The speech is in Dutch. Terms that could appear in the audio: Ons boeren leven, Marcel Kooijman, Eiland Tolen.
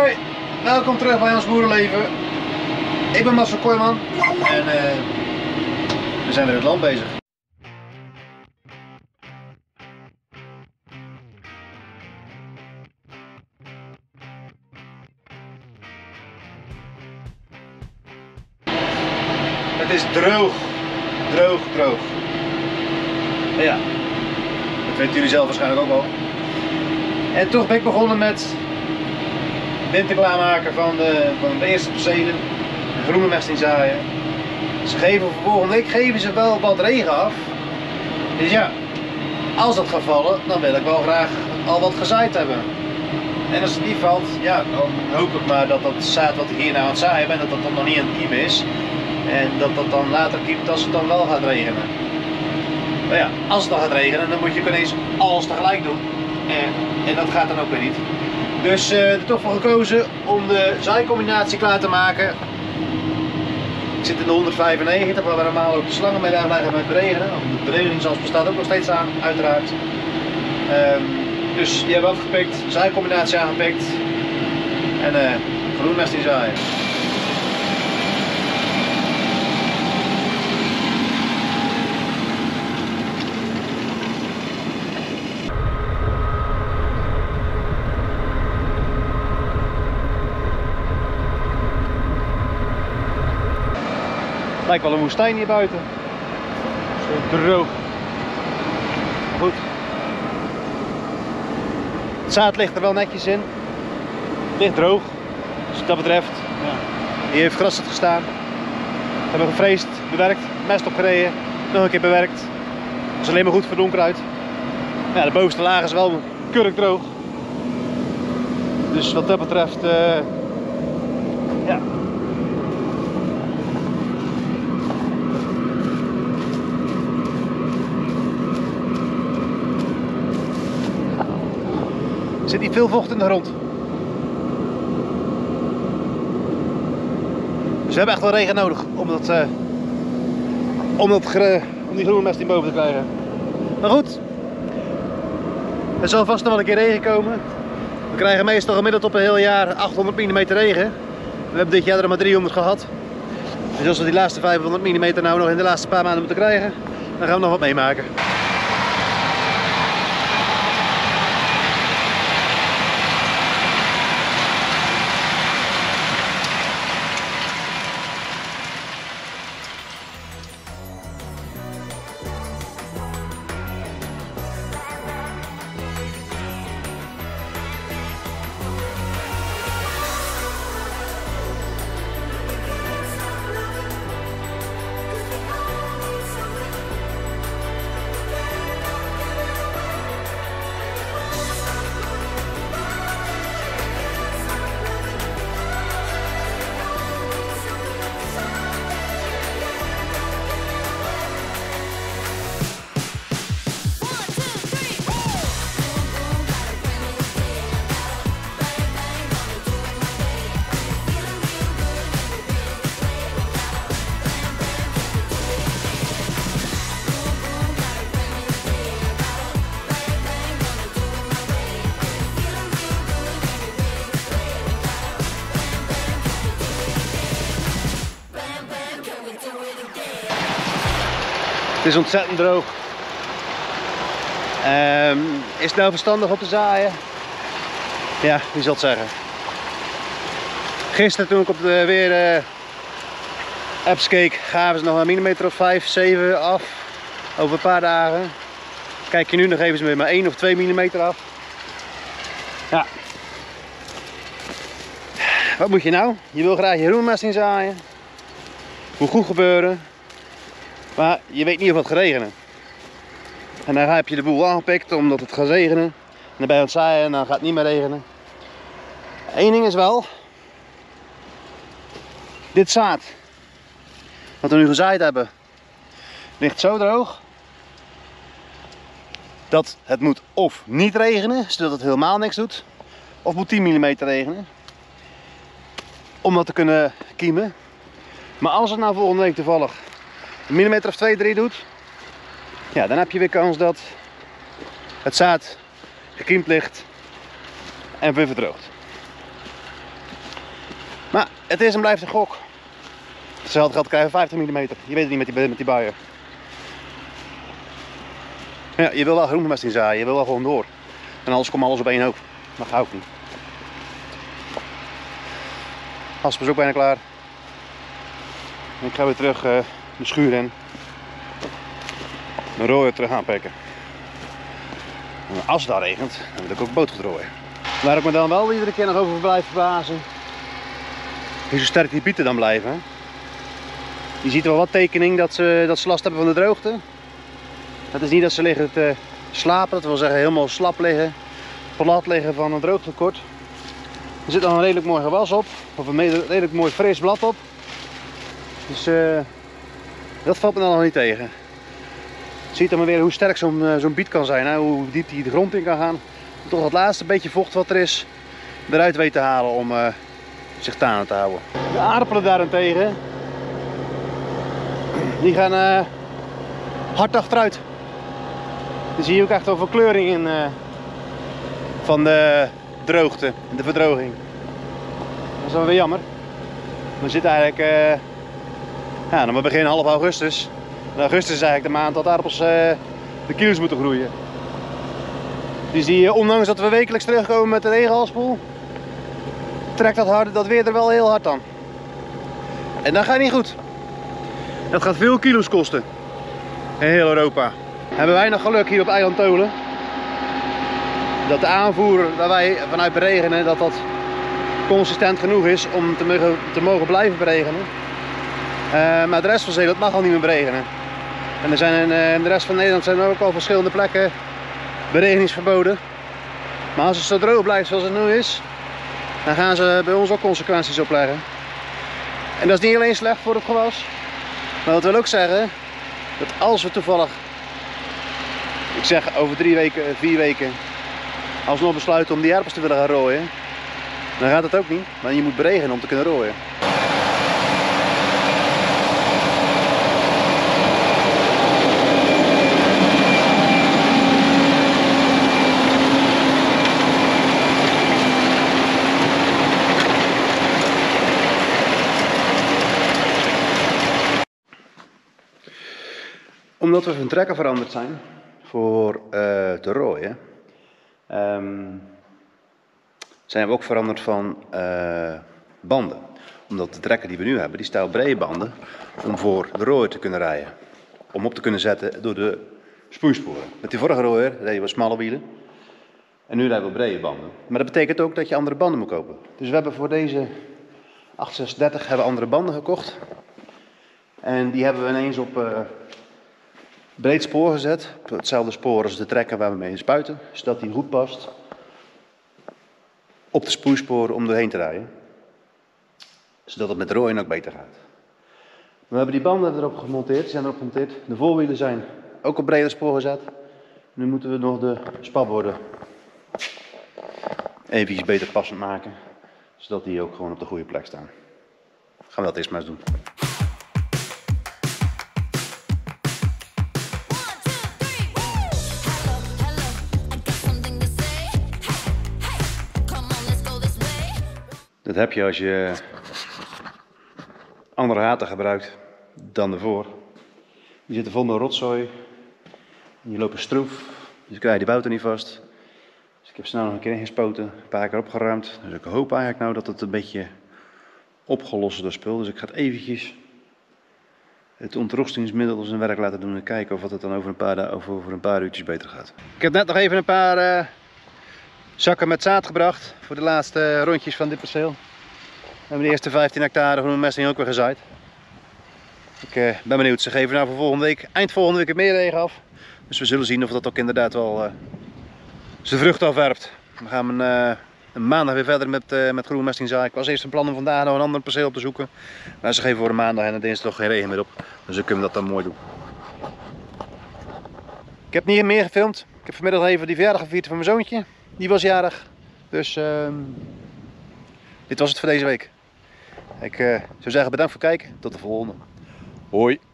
Hoi, welkom terug bij ons boerenleven. Ik ben Marcel Kooijman en we zijn weer het land bezig. Het is droog. Ja, dat weten jullie zelf waarschijnlijk ook al. En toch ben ik begonnen met winter klaarmaken van de eerste percelen, de groene mest inzaaien. Ze geven voor volgende week geven ze wel wat regen af. Dus ja, als dat gaat vallen, dan wil ik wel graag al wat gezaaid hebben. En als het niet valt, ja, dan hoop ik maar dat dat zaad wat ik hier nou aan het zaaien ben, dat dat dan nog niet aan het kiemen is. En dat dat dan later kiemt als het dan wel gaat regenen. Maar ja, als het dan gaat regenen, dan moet je ineens alles tegelijk doen. En dat gaat dan ook weer niet. Dus er toch voor gekozen om de zaaicombinatie klaar te maken. Ik zit in de 195, waar we normaal ook de slangen mee aanleggen met beregenen. De beregening zelfs bestaat ook nog steeds aan, uiteraard. Dus die hebben we afgepikt, zaaicombinatie aangepikt en groenmest in zaaien. Het lijkt wel een woestijn hier buiten. Zo droog. Goed. Het zaad ligt er wel netjes in. Het ligt droog. Dus wat dat betreft. Ja. Hier heeft gras het gestaan. We hebben gevreesd, bewerkt, mest opgereden, nog een keer bewerkt. Dat is alleen maar goed voor onkruid. Ja, de bovenste laag is wel keurig droog. Dus wat dat betreft. Ja. Er zit niet veel vocht in de grond. Dus we hebben echt wel regen nodig om die groene mest in boven te krijgen. Maar goed, er zal vast nog wel een keer regen komen. We krijgen meestal gemiddeld op een heel jaar 800 mm regen. We hebben dit jaar er maar 300 gehad. Dus als we die laatste 500 mm nou nog in de laatste paar maanden moeten krijgen, dan gaan we nog wat meemaken. Het is ontzettend droog. Is het nou verstandig om te zaaien? Ja, wie zal het zeggen. Gisteren toen ik op de weer apps keek, gaven ze nog een millimeter of 5, 7 af. Over een paar dagen. Kijk je nu, dan geven ze weer maar 1 of 2 mm af. Ja. Wat moet je nou? Je wil graag je groenmest in zaaien. Moet goed gebeuren. Maar je weet niet of het gaat regenen. En dan heb je de boel aangepikt omdat het gaat regenen. En dan ben je aan het zaaien en dan gaat het niet meer regenen. Eén ding is wel. Dit zaad. Wat we nu gezaaid hebben. Ligt zo droog. Dat het moet of niet regenen. Zodat het helemaal niks doet. Of moet 10 mm regenen. Om dat te kunnen kiemen. Maar als het nou volgende week toevallig een millimeter of 2, 3 doet, ja, dan heb je weer kans dat het zaad gekiemd ligt en weer verdroogt. Maar het is en blijft een gok. Hetzelfde geldt krijgen 50 mm. Je weet het niet met die buien. Ja, je wil wel groentemest in zaaien. Je wil wel gewoon door. En anders komt alles op één hoop. Dat hou ik niet. Asp is ook bijna klaar. En ik ga weer terug de schuur in. Mijn rooier terug aanpakken. En als het daar regent, dan wil ik ook een boot gedrooien. Waar ik me dan wel iedere keer nog over blijf verbazen, is hoe sterk die bieten dan blijven. Je ziet wel wat tekening dat ze last hebben van de droogte. Het is niet dat ze liggen te slapen, dat wil zeggen helemaal slap liggen, plat liggen van een droogtekort. Er zit dan een redelijk mooi gewas op, of een redelijk mooi fris blad op. Dus dat valt me dan nog niet tegen. Je ziet dan maar weer hoe sterk zo'n biet kan zijn, hè? Hoe diep die de grond in kan gaan. En toch dat laatste beetje vocht wat er is, eruit weet te halen om zich tanen te houden. De aardappelen daarentegen, die gaan hard achteruit. Dan zie je ook echt wel verkleuring in van de droogte, de verdroging. Dat is dan weer jammer. We zitten eigenlijk, ja, dan begin half augustus. En augustus is eigenlijk de maand dat aardappels de kilo's moeten groeien. Dus die, ondanks dat we wekelijks terugkomen met de regenhalspoel, trekt dat weer er wel heel hard aan. En dat gaat niet goed. Dat gaat veel kilo's kosten. In heel Europa. We hebben weinig geluk hier op Eiland Tolen. Dat de aanvoer waar wij vanuit beregenen, dat consistent genoeg is om te mogen blijven beregenen. Maar de rest van Zeeland mag al niet meer beregenen. En er zijn in de rest van Nederland zijn er ook al verschillende plekken beregeningsverboden. Maar als het zo droog blijft zoals het nu is, dan gaan ze bij ons ook consequenties opleggen. En dat is niet alleen slecht voor het gewas. Maar dat wil ook zeggen dat als we toevallig, ik zeg over 3 weken, 4 weken, alsnog besluiten om die aardappels te willen gaan rooien, dan gaat dat ook niet. Maar je moet beregenen om te kunnen rooien. Omdat we van trekker veranderd zijn voor te rooien, zijn we ook veranderd van banden. Omdat de trekker die we nu hebben, die stijl brede banden, om voor de rooier te kunnen rijden. Om op te kunnen zetten door de spoeisporen. Met die vorige rooier reden we smalle wielen en nu rijden we brede banden. Maar dat betekent ook dat je andere banden moet kopen. Dus we hebben voor deze 8630 hebben andere banden gekocht. En die hebben we ineens op breed spoor gezet, hetzelfde spoor als de trekker waar we mee spuiten, zodat die goed past op de spoeisporen om doorheen te rijden, zodat het met rooien ook beter gaat. We hebben die banden erop gemonteerd, die zijn erop gemonteerd. De voorwielen zijn ook op breder spoor gezet. Nu moeten we nog de spatborden even iets beter passend maken, zodat die ook gewoon op de goede plek staan. Gaan we dat eerst maar eens doen. Dat heb je als je andere haten gebruikt dan ervoor. Die zitten vol met rotzooi. Die lopen stroef. Dus ik krijg die bouten niet vast. Dus ik heb snel nog een keer ingespoten. Een paar keer opgeruimd. Dus ik hoop eigenlijk nou dat het een beetje opgelost is door spul. Dus ik ga het eventjes het ontroestingsmiddel zijn werk laten doen. En kijken of het dan over een paar uurtjes beter gaat. Ik heb net nog even een paar zakken met zaad gebracht voor de laatste rondjes van dit perceel. We hebben de eerste 15 hectare groentemesting ook weer gezaaid. Ik ben benieuwd, ze geven nou voor volgende week, eind volgende week, het meer regen af. Dus we zullen zien of dat ook inderdaad wel zijn vrucht afwerpt. We gaan een maandag weer verder met groentemesting zaaien. Ik was eerst van plan om vandaag nog een ander perceel op te zoeken. Maar ze geven voor een maandag en een dinsdag geen regen meer op. Dus dan kunnen we dat dan mooi doen. Ik heb niet meer gefilmd. Ik heb vanmiddag even die verjaardag gevierd van mijn zoontje. Die was jarig, dus dit was het voor deze week. Ik zou zeggen bedankt voor het kijken, tot de volgende. Hoi!